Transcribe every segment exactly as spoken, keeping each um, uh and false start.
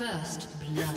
First blood.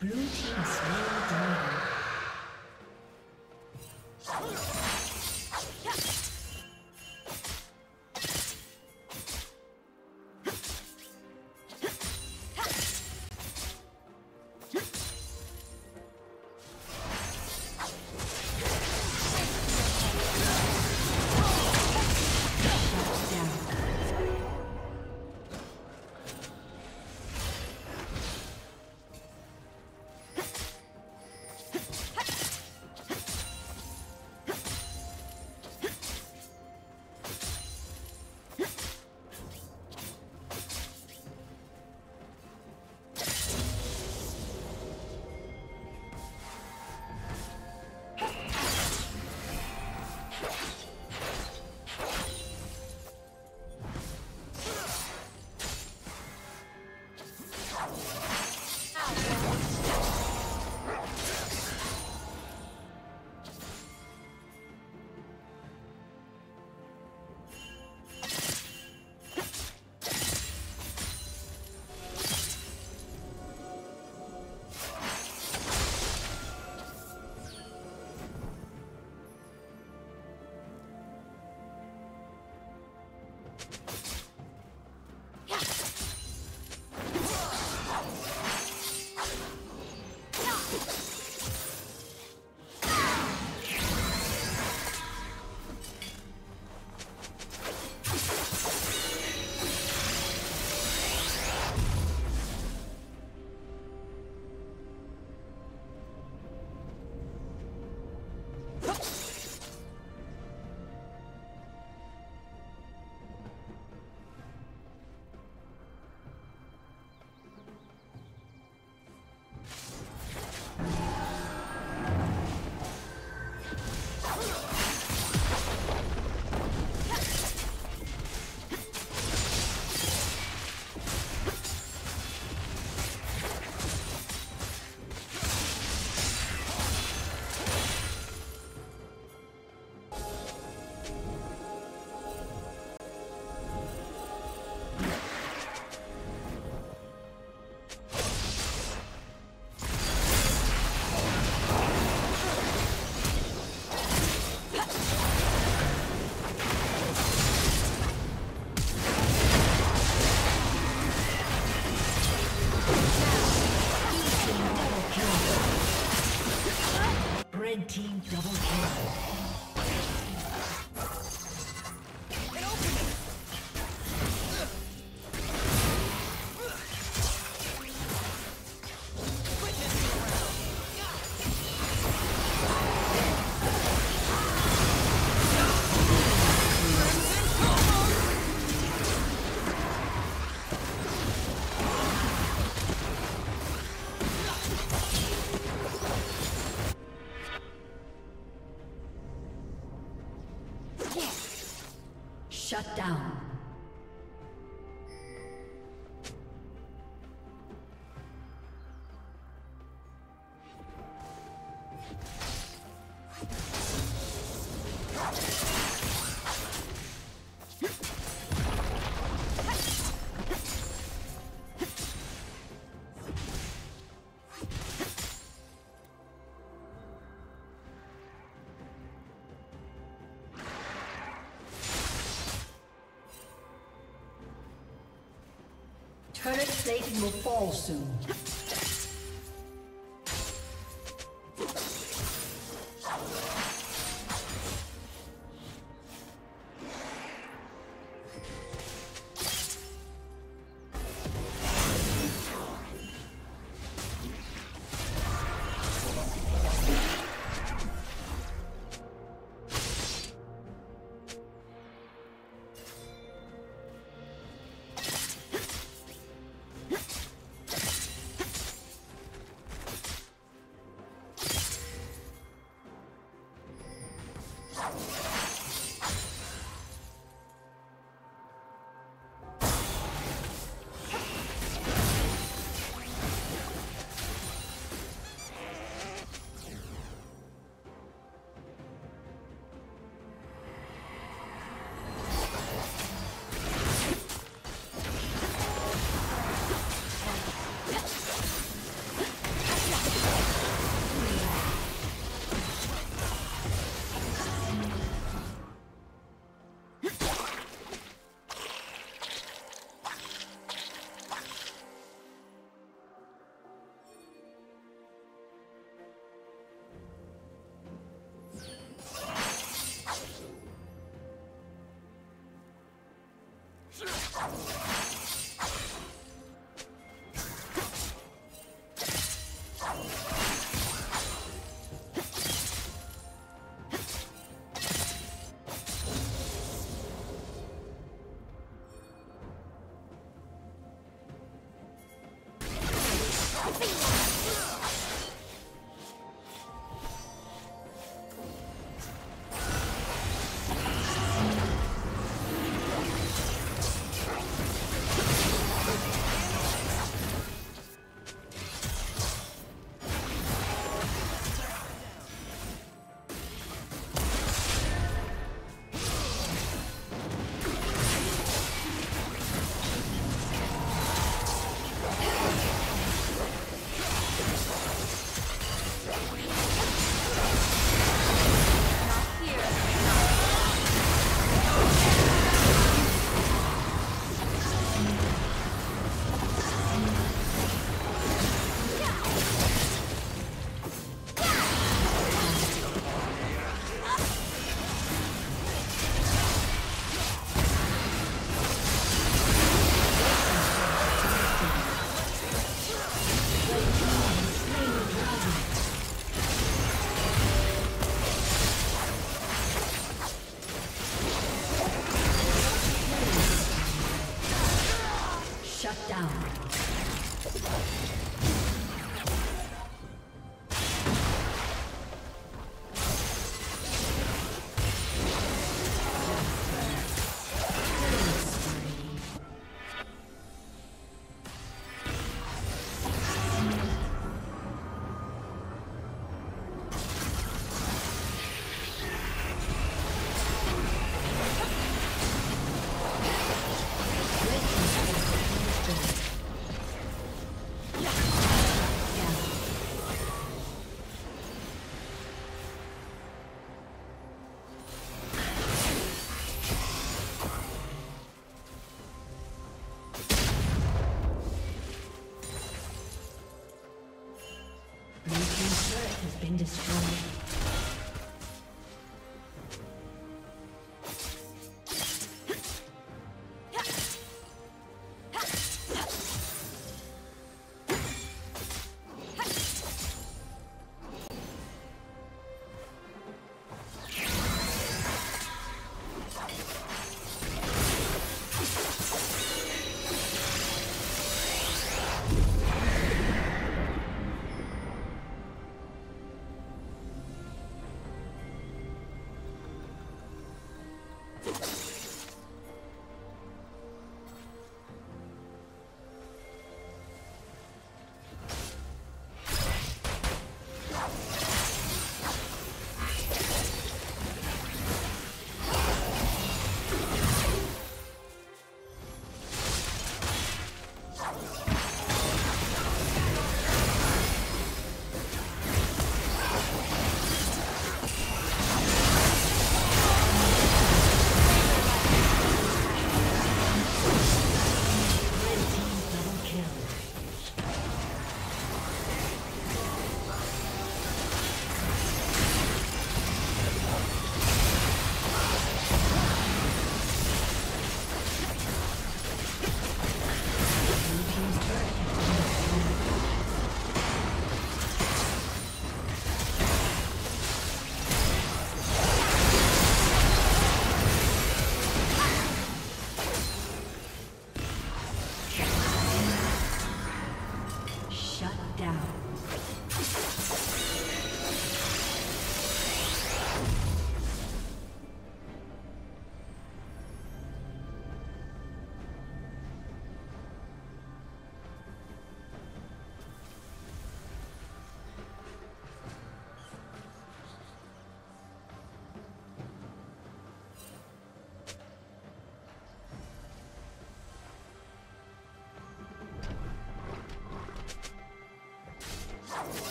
Blue team slain dragon. Team double kill. Shut down. Current plating will fall soon.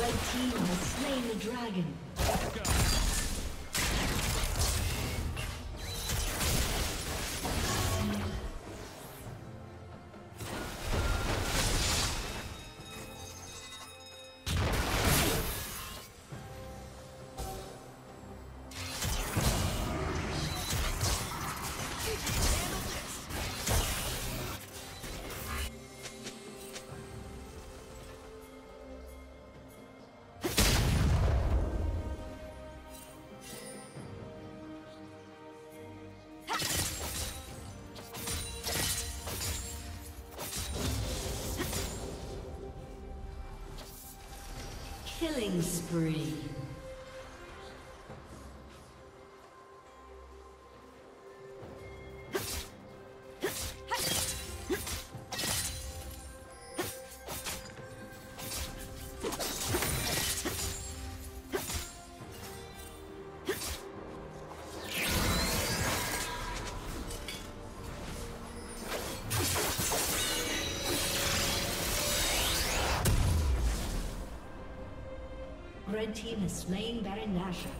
Red team has slain the dragon. Killing spree. Red team is slaying Baron Nashor.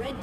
Red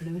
Blue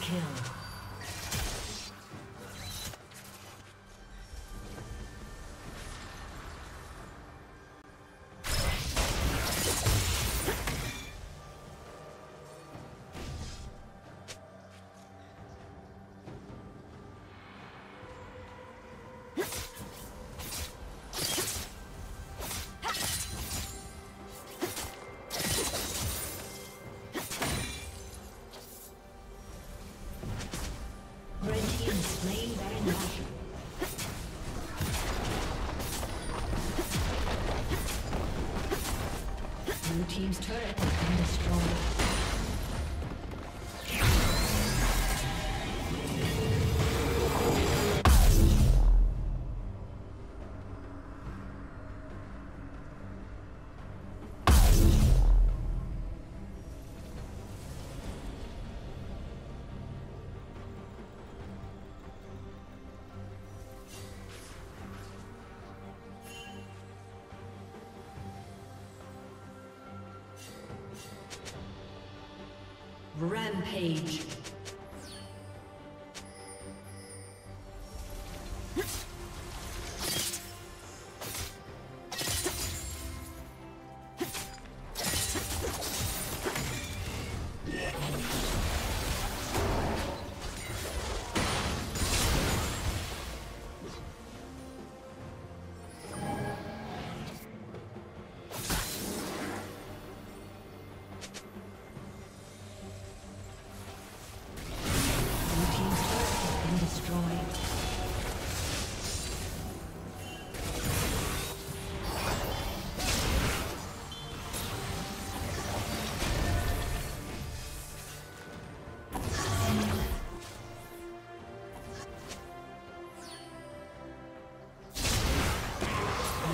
Kill. Team's turret has been destroyed. Rampage.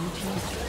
Blue team's turret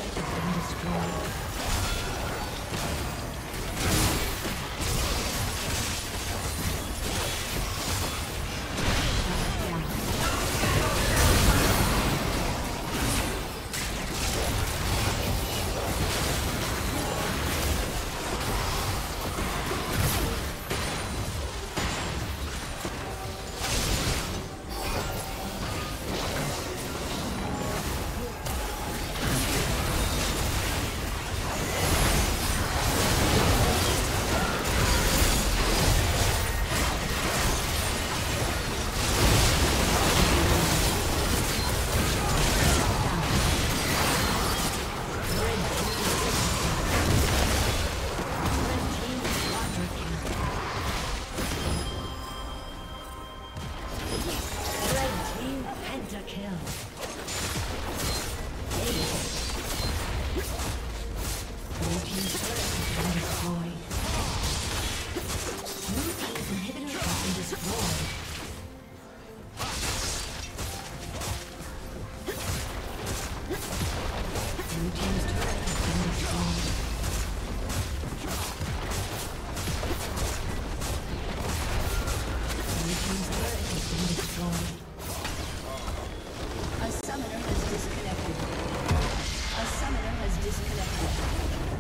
has been destroyed. summoner has disconnected. A summoner has disconnected.